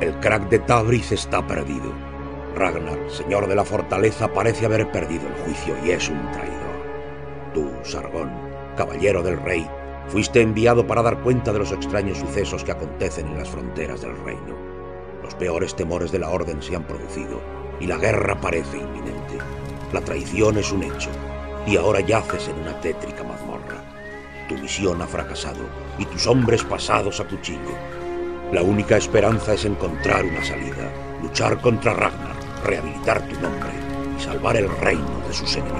El Krak de Tabriz está perdido. Ragnar, señor de la fortaleza, parece haber perdido el juicio y es un traidor. Tú, Sargón, caballero del rey, fuiste enviado para dar cuenta de los extraños sucesos que acontecen en las fronteras del reino. Los peores temores de la orden se han producido y la guerra parece inminente. La traición es un hecho y ahora yaces en una tétrica mazmorra. Tu misión ha fracasado y tus hombres pasados a tu chico. La única esperanza es encontrar una salida, luchar contra Ragnar, rehabilitar tu nombre y salvar el reino de sus enemigos.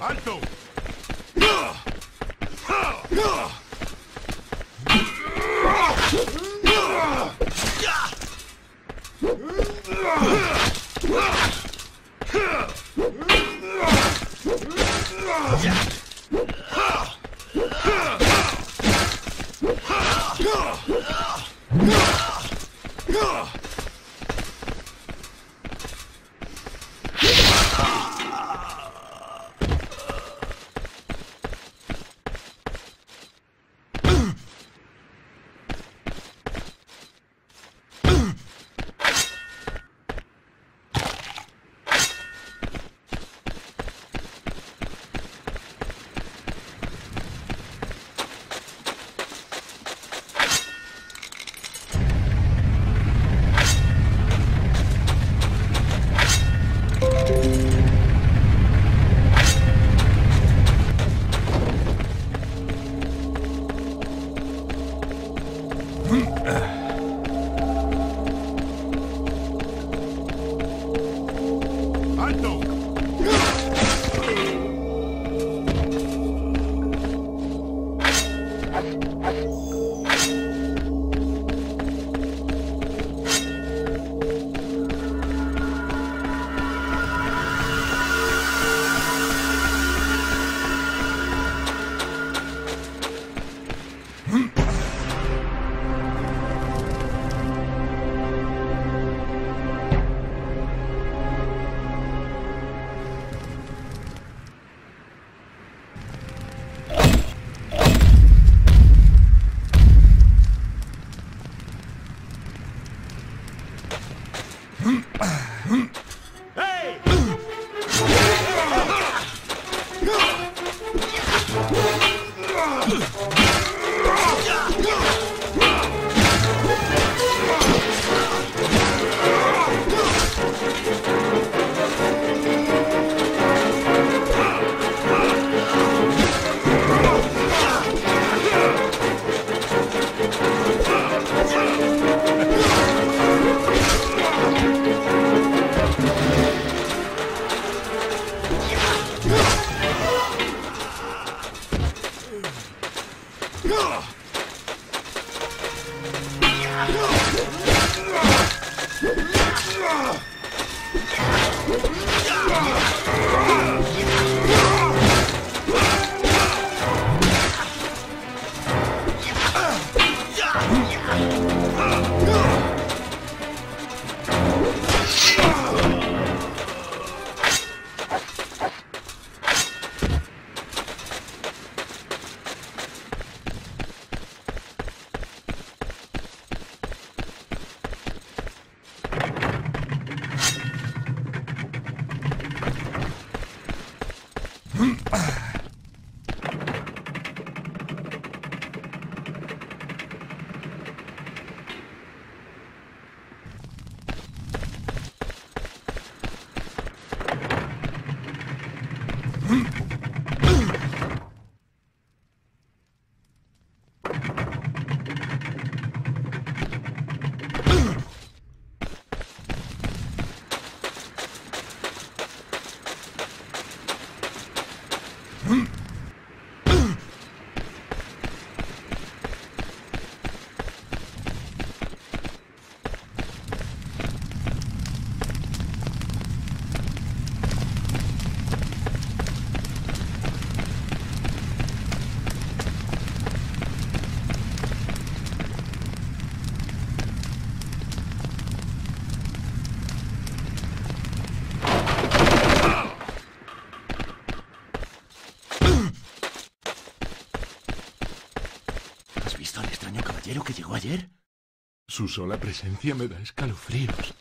¡Alto! ¿Ayer? Su sola presencia me da escalofríos.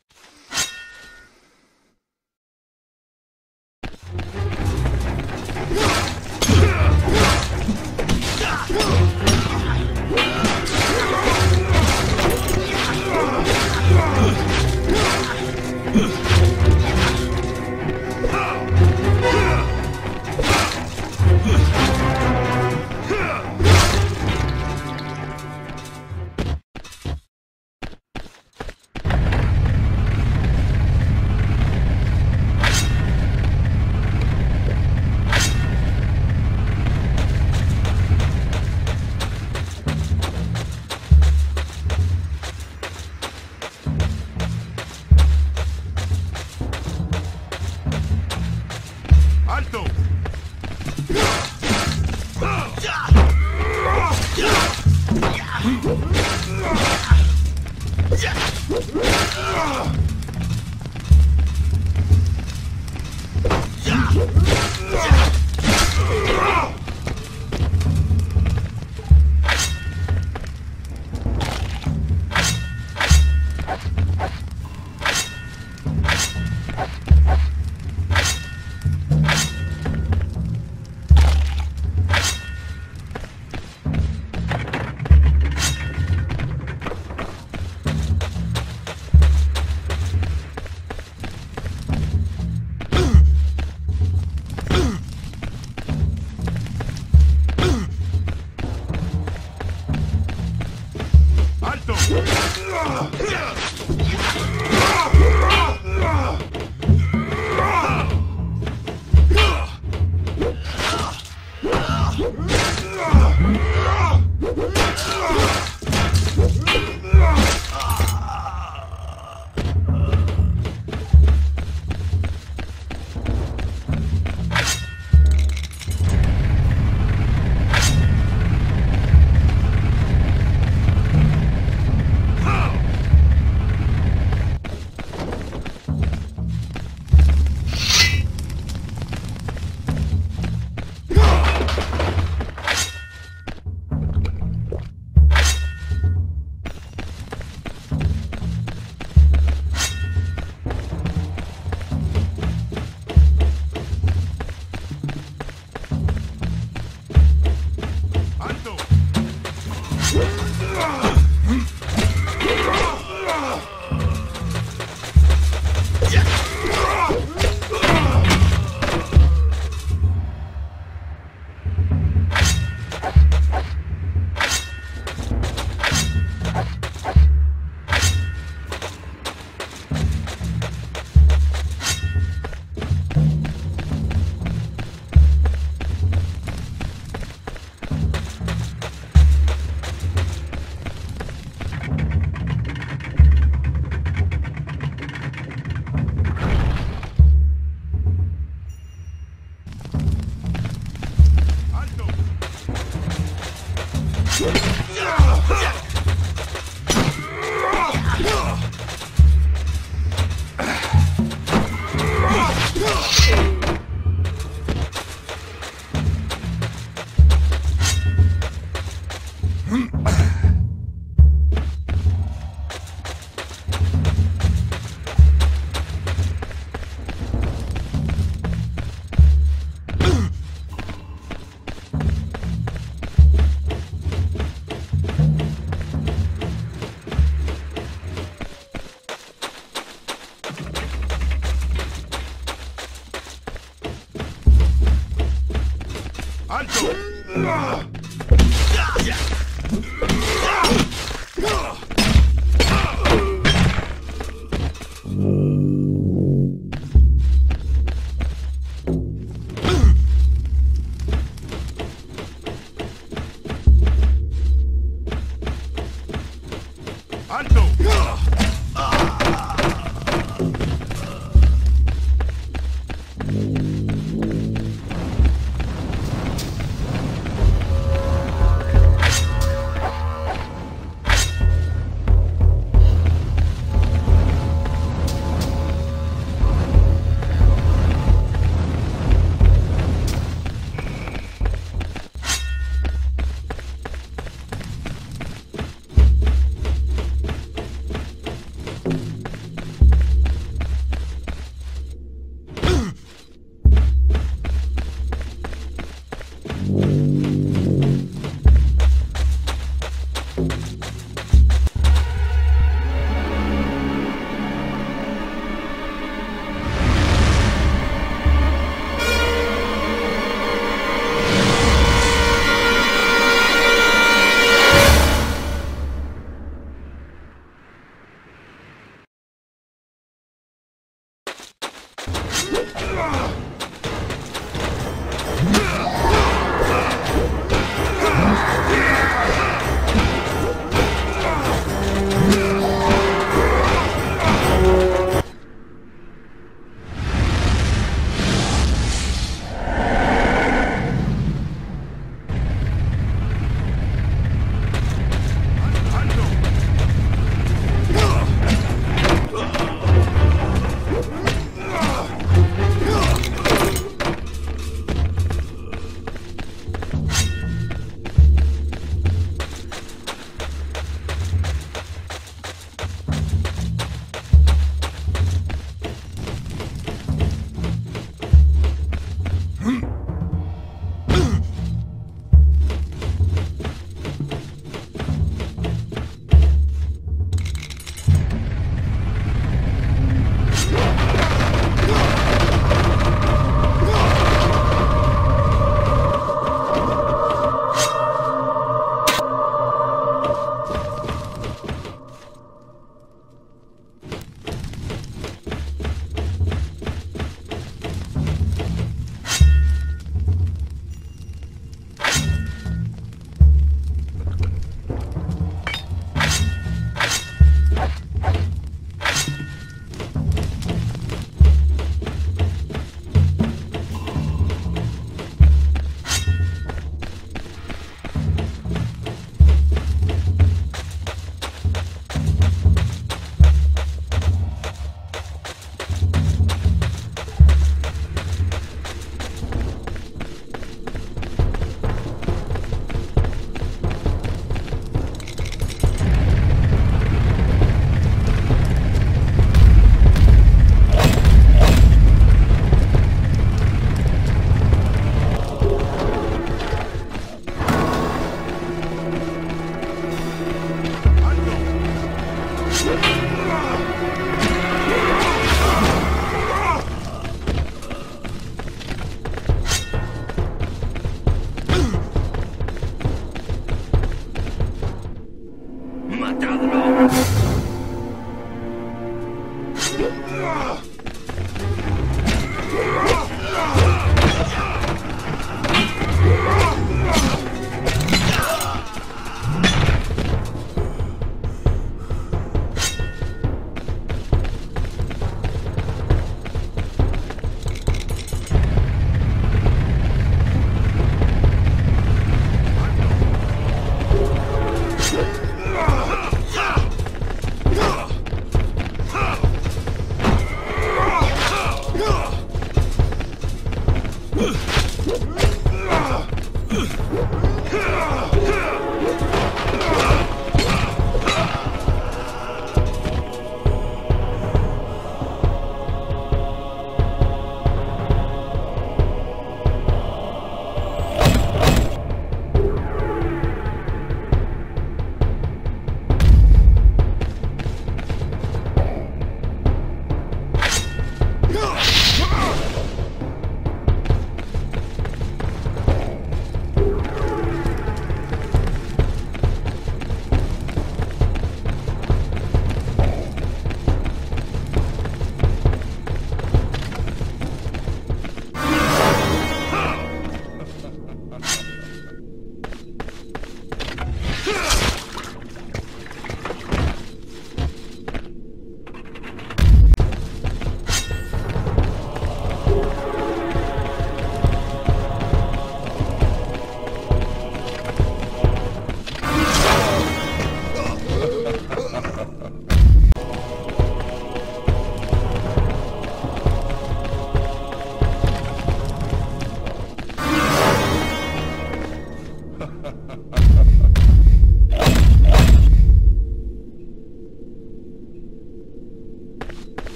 ¡Alto!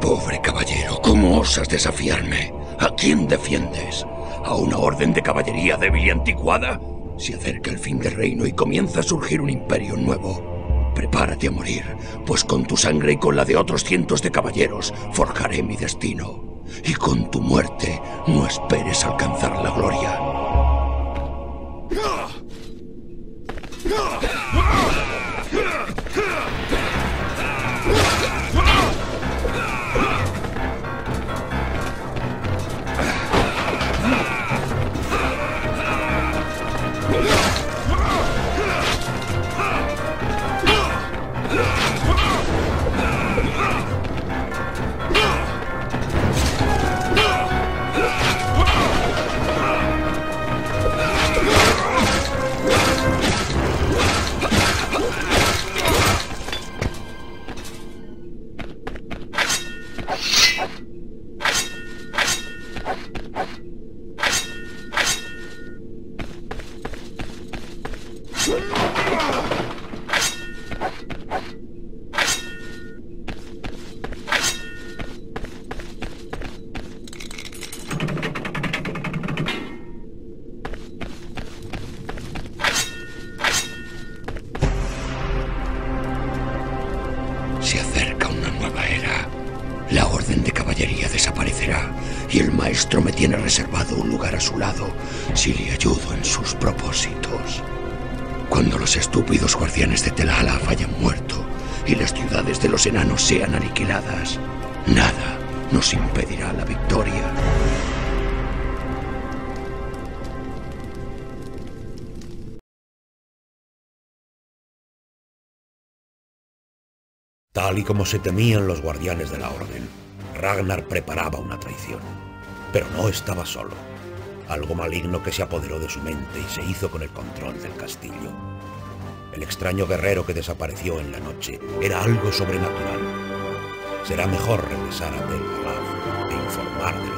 Pobre caballero, ¿cómo osas desafiarme? ¿A quién defiendes? ¿A una orden de caballería débil y anticuada? Se acerca el fin del reino y comienza a surgir un imperio nuevo. Prepárate a morir, pues con tu sangre y con la de otros cientos de caballeros forjaré mi destino. Y con tu muerte no esperes alcanzar la gloria. Reservado un lugar a su lado si le ayudo en sus propósitos. Cuando los estúpidos guardianes de Telala hayan muerto y las ciudades de los enanos sean aniquiladas, nada nos impedirá la victoria. Tal y como se temían los guardianes de la Orden, Ragnar preparaba una traición. Pero no estaba solo. Algo maligno que se apoderó de su mente y se hizo con el control del castillo. El extraño guerrero que desapareció en la noche era algo sobrenatural. Será mejor regresar a Delgraf e informar de